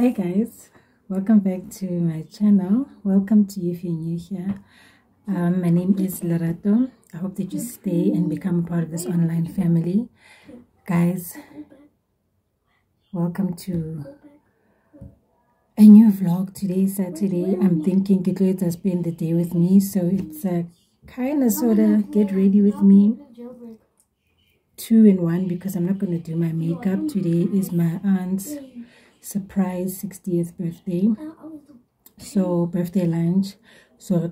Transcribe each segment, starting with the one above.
Hi guys, welcome back to my channel. Welcome to you if you're new here. My name is Lerato. I hope that you stay and become part of this online family. Guys, welcome to a new vlog. Today is Saturday. I'm thinking Kitloet has spent the day with me, so it's a kind of sort of get ready with me 2-in-1 because I'm not going to do my makeup. Today is my aunt's surprise 60th birthday, so birthday lunch, so and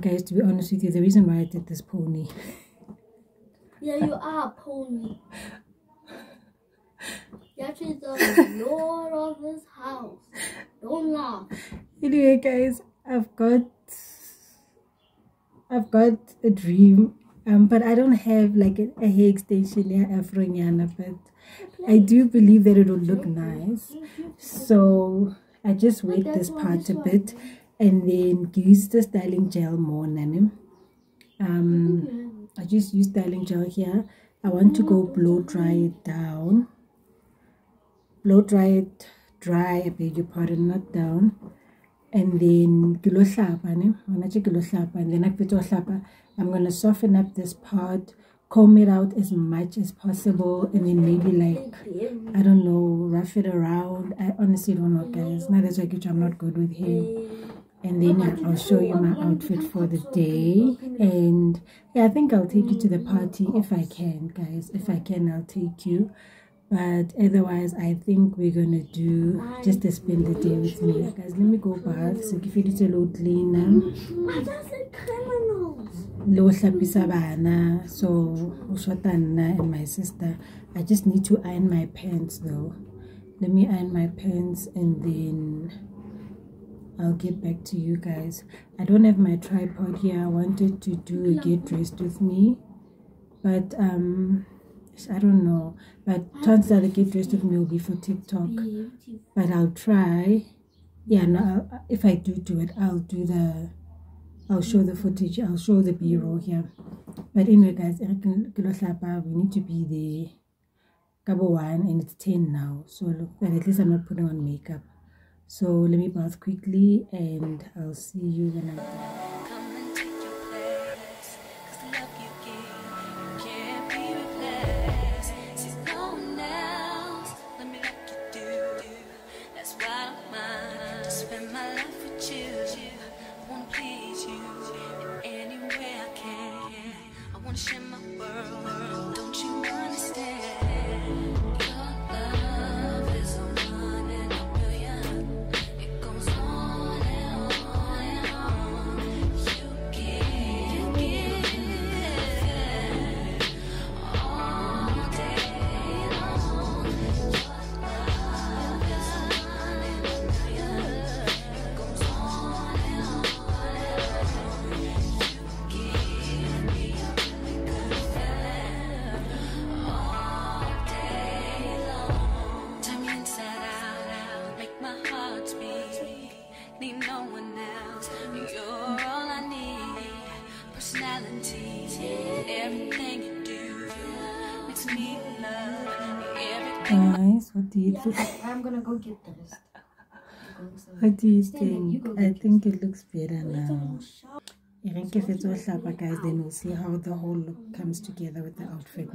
guys, to be honest with you, the reason why I did this pony yeah, you are a pony. You're actually the lord of this house. Don't laugh. Anyway guys, I've got a dream, but I don't have like a hair extension, afro-nyana, but I do believe that it will look nice. So I just wait this part a bit and then use the styling gel more. I just use styling gel here. I want to go blow dry it down. Blow dry it dry, I beg your pardon, not down. And then I'm gonna soften up this part, comb it out as much as possible, and then maybe like, I don't know, rough it around. I honestly don't know guys, now that's why I'm not good with hair. And then I'll show you my outfit for the day, and yeah, I think I'll take you to the party if I can guys. If I can, I'll take you, but otherwise I think we're gonna do just to spend the day with me guys. Let me go bath, so give it a little cleaner. So Ushwatanna and my sister. I just need to iron my pants though. Let me iron my pants and then I'll get back to you guys. I don't have my tripod here. I wanted to do a get dressed with me, but I don't know. But turns out the get dressed with me will be for TikTok. But I'll try. Yeah, no, if I do it, I'll do the. I'll show the footage, I'll show the B-roll here. But anyway guys, we need to be the Kabo 1 and it's 10 now. So look, but at least I'm not putting on makeup. So let me bath quickly and I'll see you when I'm done. Guys, what do you think? I'm gonna go get the rest. What do you think? I think it looks better now. Even if it's all slapper guys, then we'll see how the whole look comes together with the outfit.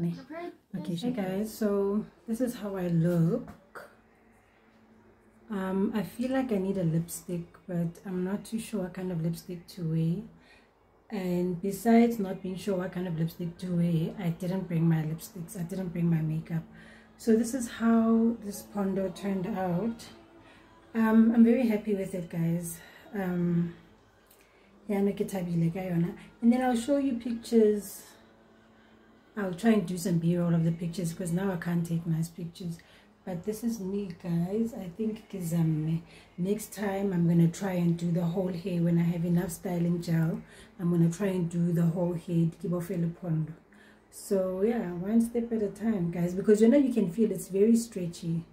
Okay, hey guys, so this is how I look. I feel like I need a lipstick, but I'm not too sure what kind of lipstick to wear. And besides not being sure what kind of lipstick to wear, I didn't bring my lipsticks, I didn't bring my makeup. So this is how this pondo turned out. I'm very happy with it guys. And then I'll show you pictures. I'll try and do some B-roll of the pictures because now I can't take nice pictures. But this is me guys. I think next time I'm going to try and do the whole hair. When I have enough styling gel, I'm going to try and do the whole head. So yeah, one step at a time guys, because you can feel it's very stretchy,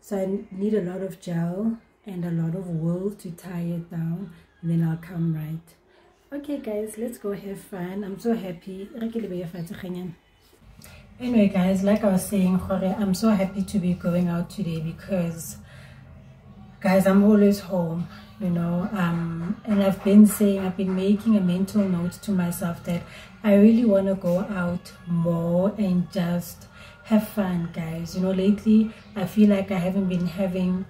so I need a lot of gel and a lot of wool to tie it down, and then I'll come right. Okay guys, let's go have fun. I'm so happy. Anyway guys, like I was saying, I'm so happy to be going out today because guys, I'm always home, you know, and I've been making a mental note to myself that I really want to go out more and just have fun, guys. You know, lately I feel like I haven't been having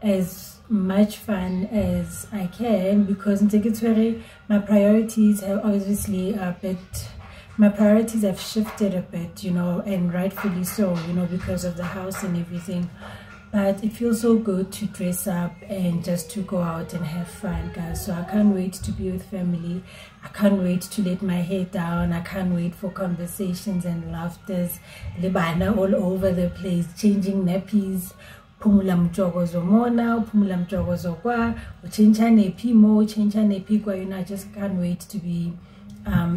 as much fun as I can because in Tikitwere my priorities have obviously a bit, my priorities have shifted a bit, you know, and rightfully so, you know, because of the house and everything. But it feels so good to dress up and just to go out and have fun, guys. So I can't wait to be with family. I can't wait to let my hair down. I can't wait for conversations and laughters. Libana all over the place, changing nappies. Pumula mjogozo mona, pumula mjogozo kwa, uchencha nepi mo, uchencha nepi kwa, you know, I just can't wait to be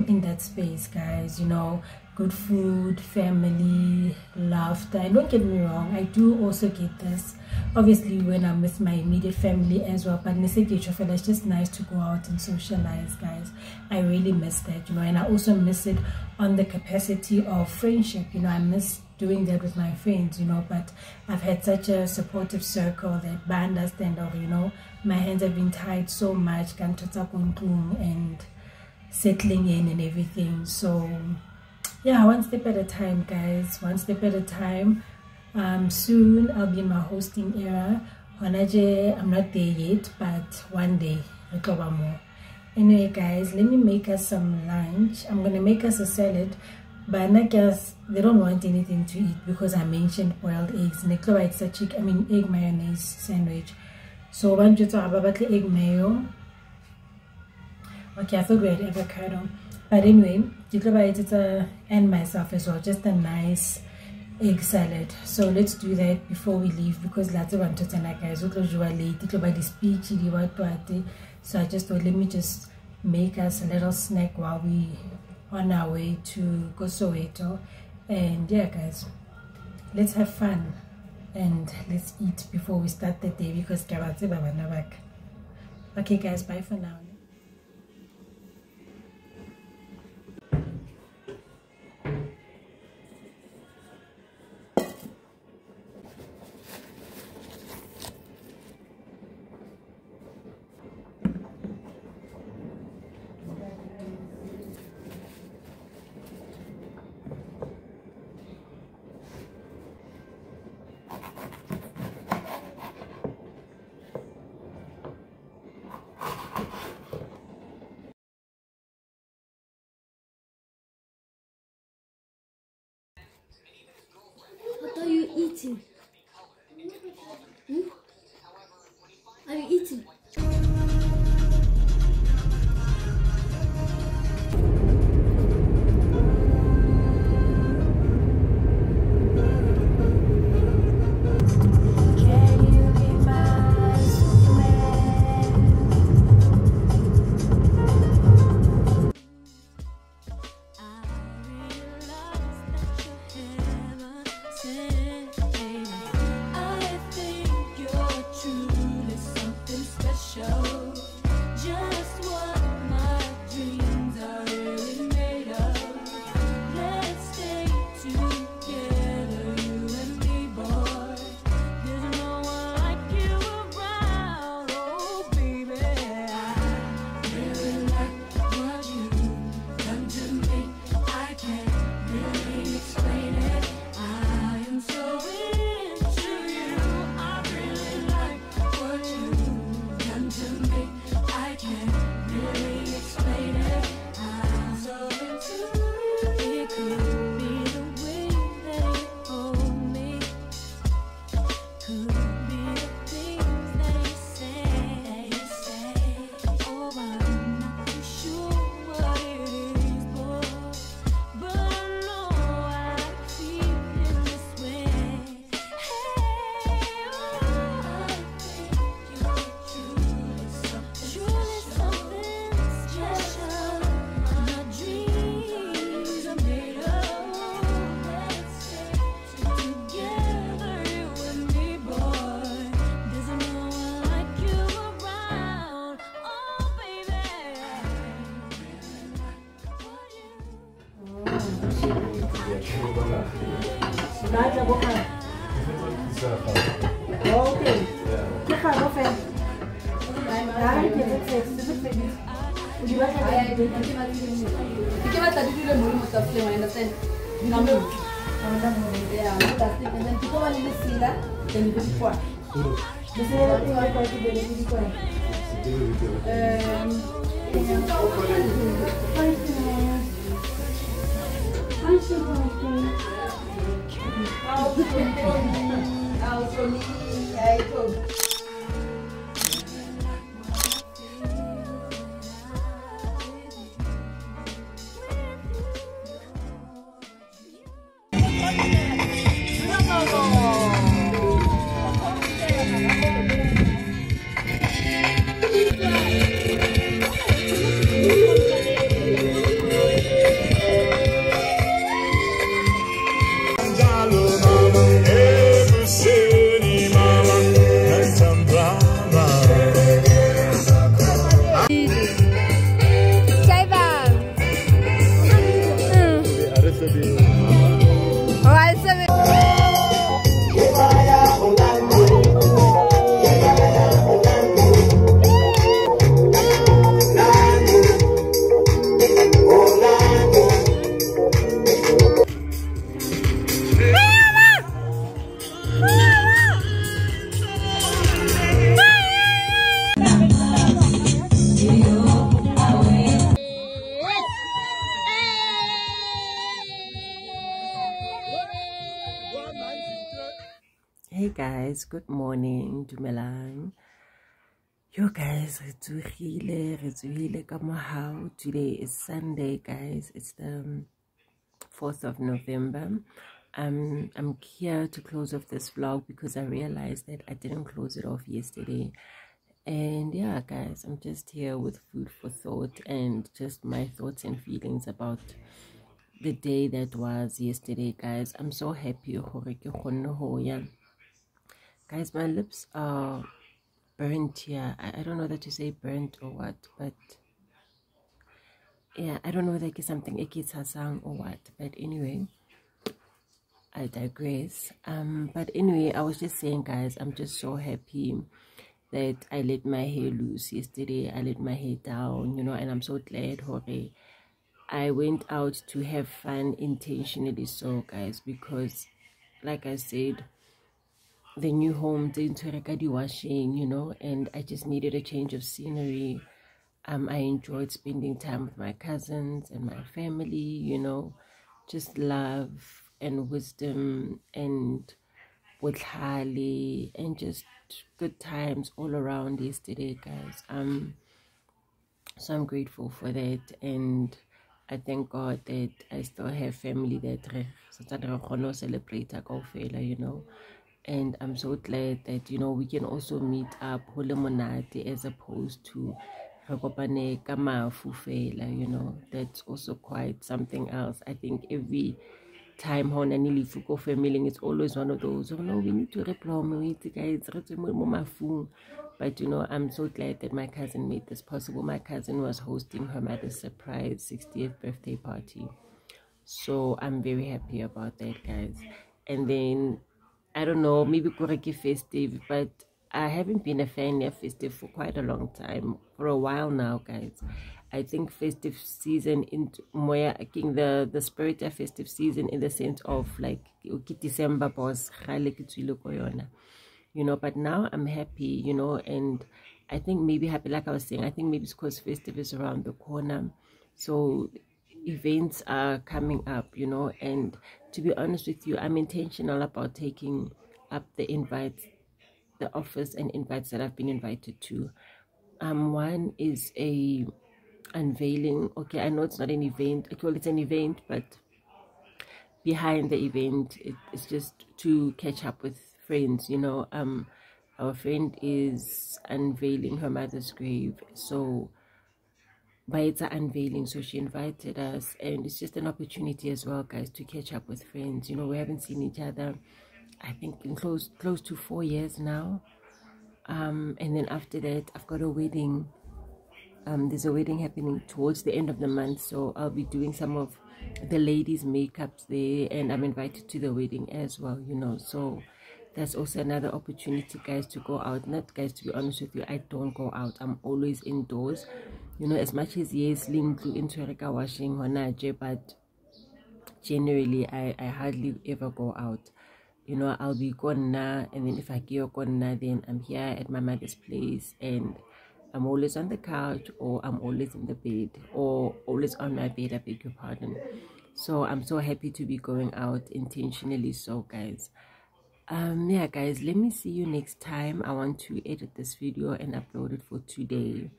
in that space, guys, you know, good food, family, laughter. And don't get me wrong, I do also get this obviously when I'm with my immediate family as well, but it's just nice to go out and socialize, guys. I really miss that, you know, and I also miss it on the capacity of friendship, you know. I miss doing that with my friends, you know, but I've had such a supportive circle that I understand, you know, my hands have been tied so much and settling in and everything. So yeah, one step at a time, guys, one step at a time. Soon I'll be in my hosting era. I'm not there yet, but one day I'll cover more. Anyway guys, let me make us some lunch. I'm gonna make us a salad, but they don't want anything to eat because I mentioned boiled eggs. It's a chicken, I mean egg mayonnaise sandwich. So one to egg mayo. Okay, I thought we had avocado, but anyway, you can buy it and myself as well, just a nice egg salad. So let's do that before we leave because lots of guys are late by the speech. So I just thought, let me just make us a little snack while we on our way to Soweto. And yeah guys, let's have fun and let's eat before we start the day because okay guys, bye for now. Eating? Hmm? Are you eating? Amen. Okay. I Hey guys, good morning. Dumelang. Yo guys, retsuhile kamahau. Today is Sunday, guys. It's the 4th of November. I'm here to close off this vlog because I realized that I didn't close it off yesterday. And yeah, guys, I'm just here with food for thought and just my thoughts and feelings about the day that was yesterday, guys. I'm so happy. Guys, my lips are burnt here. I don't know that you say burnt or what, but yeah, I don't know that it's something ikitsasang or what, but anyway, I digress. But anyway, I was just saying, guys, I'm just so happy that I let my hair loose yesterday. I let my hair down, you know, and I'm so glad, hore, I went out to have fun intentionally so, guys, because like I said, the new home didn't require washing, you know, and I just needed a change of scenery. I enjoyed spending time with my cousins and my family, you know, just love and wisdom and botlhale and just good times all around yesterday, guys. So I'm grateful for that, and I thank God that I still have family that celebrate, you know. And I'm so glad that, you know, we can also meet up as opposed to, you know, that's also quite something else. I think every time it's always one of those, oh no, we need to reply. But, you know, I'm so glad that my cousin made this possible. My cousin was hosting her mother's surprise 60th birthday party. So I'm very happy about that, guys. And then I don't know, maybe Koreki festive, but I haven't been a fan of festive for quite a long time, for a while now, guys. I think festive season into moya king the spirit of festive season in the sense of like December was khale kitswile koyona, you know. But now I'm happy, you know, and I think maybe happy, like I was saying, I think maybe it's because festive is around the corner, so events are coming up, you know. And to be honest with you, I'm intentional about taking up the invites, the offers and invites that I've been invited to. One is a unveiling. Okay, I know it's not an event. I call it an event, but behind the event, it's just to catch up with friends, you know. Our friend is unveiling her mother's grave, so but it's an unveiling, so she invited us, and it's just an opportunity as well, guys, to catch up with friends. You know, we haven't seen each other, I think, in close to 4 years now. And then after that, I've got a wedding. There's a wedding happening towards the end of the month, so I'll be doing some of the ladies' makeups there, and I'm invited to the wedding as well, you know. So That's also another opportunity, guys, to go out. To be honest with you, I don't go out. I'm always indoors. You know, as much as yes, link to intereka washing honaje, but generally I hardly ever go out. You know, I'll be gone now, and then if I go gone now, then I'm here at my mother's place, and I'm always on the couch, or I'm always in the bed, or always on my bed, I beg your pardon. So I'm so happy to be going out intentionally. So guys, yeah guys, let me see you next time. I want to edit this video and upload it for today.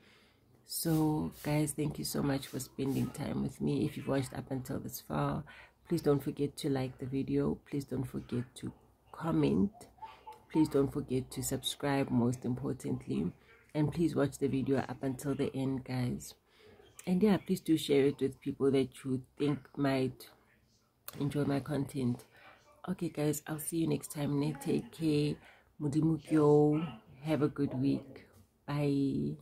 So guys, thank you so much for spending time with me. If you've watched up until this far, please don't forget to like the video. Please don't forget to comment. Please don't forget to subscribe, most importantly, and please watch the video up until the end, guys. And yeah, please do share it with people that you think might enjoy my content. Okay guys, I'll see you next time. Take care. Modimo kyo. Have a good week. Bye.